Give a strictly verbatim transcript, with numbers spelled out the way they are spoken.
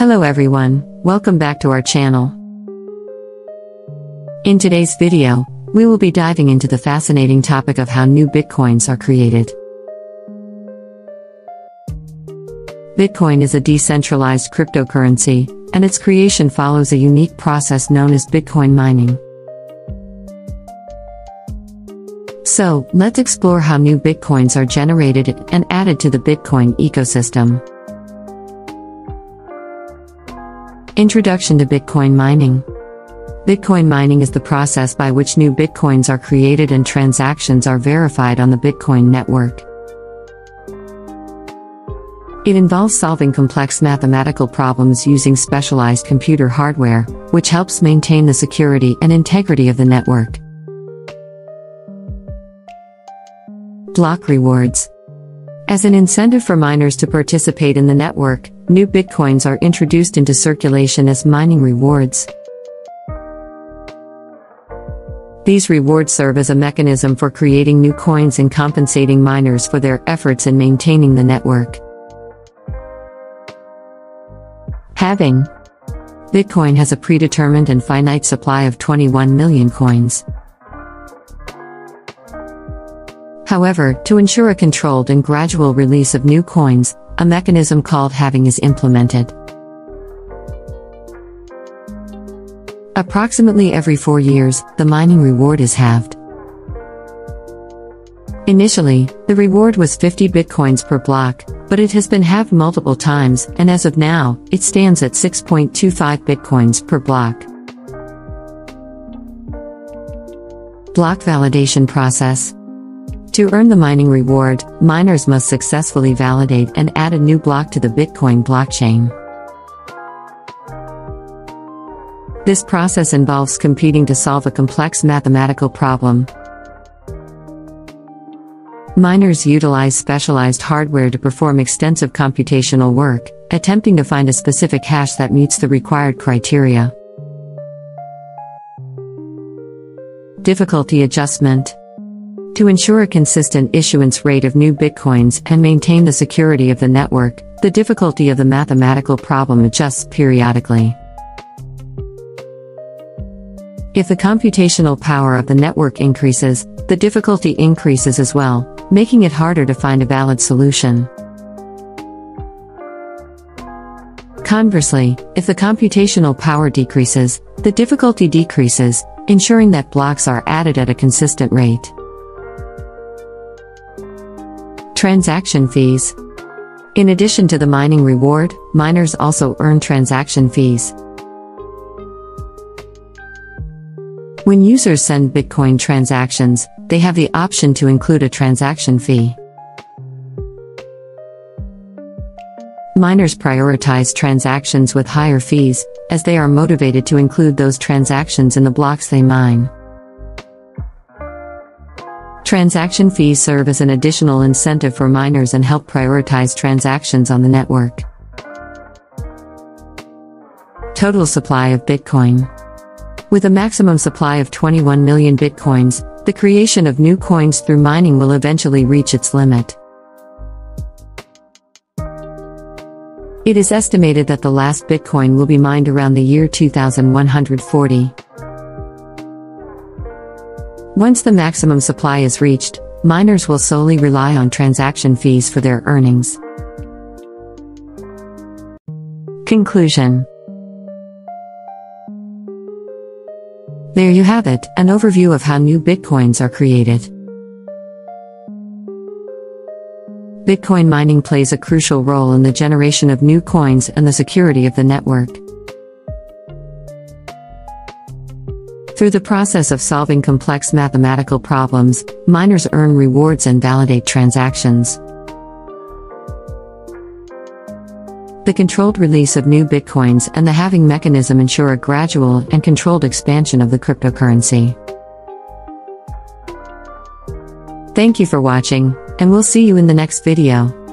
Hello everyone, welcome back to our channel. In today's video, we will be diving into the fascinating topic of how new bitcoins are created. Bitcoin is a decentralized cryptocurrency, and its creation follows a unique process known as Bitcoin mining. So, let's explore how new bitcoins are generated and added to the Bitcoin ecosystem. Introduction to Bitcoin mining. Bitcoin mining is the process by which new bitcoins are created and transactions are verified on the Bitcoin network. It involves solving complex mathematical problems using specialized computer hardware, which helps maintain the security and integrity of the network. Block rewards. As an incentive for miners to participate in the network, new bitcoins are introduced into circulation as mining rewards. These rewards serve as a mechanism for creating new coins and compensating miners for their efforts in maintaining the network. Halving. Bitcoin has a predetermined and finite supply of twenty-one million coins. However, to ensure a controlled and gradual release of new coins, a mechanism called halving is implemented. Approximately every four years, the mining reward is halved. Initially, the reward was fifty bitcoins per block, but it has been halved multiple times, and as of now, it stands at six point two five bitcoins per block. Block validation process. To earn the mining reward, miners must successfully validate and add a new block to the Bitcoin blockchain. This process involves competing to solve a complex mathematical problem. Miners utilize specialized hardware to perform extensive computational work, attempting to find a specific hash that meets the required criteria. Difficulty adjustment. To ensure a consistent issuance rate of new bitcoins and maintain the security of the network, the difficulty of the mathematical problem adjusts periodically. If the computational power of the network increases, the difficulty increases as well, making it harder to find a valid solution. Conversely, if the computational power decreases, the difficulty decreases, ensuring that blocks are added at a consistent rate. Transaction fees. In addition to the mining reward, miners also earn transaction fees. When users send Bitcoin transactions, they have the option to include a transaction fee. Miners prioritize transactions with higher fees, as they are motivated to include those transactions in the blocks they mine. Transaction fees serve as an additional incentive for miners and help prioritize transactions on the network. Total supply of Bitcoin. With a maximum supply of twenty-one million Bitcoins, the creation of new coins through mining will eventually reach its limit. It is estimated that the last Bitcoin will be mined around the year two thousand one hundred forty. Once the maximum supply is reached, miners will solely rely on transaction fees for their earnings. Conclusion. There you have it, an overview of how new bitcoins are created. Bitcoin mining plays a crucial role in the generation of new coins and the security of the network. Through the process of solving complex mathematical problems, miners earn rewards and validate transactions. The controlled release of new bitcoins and the halving mechanism ensure a gradual and controlled expansion of the cryptocurrency. Thank you for watching, and we'll see you in the next video.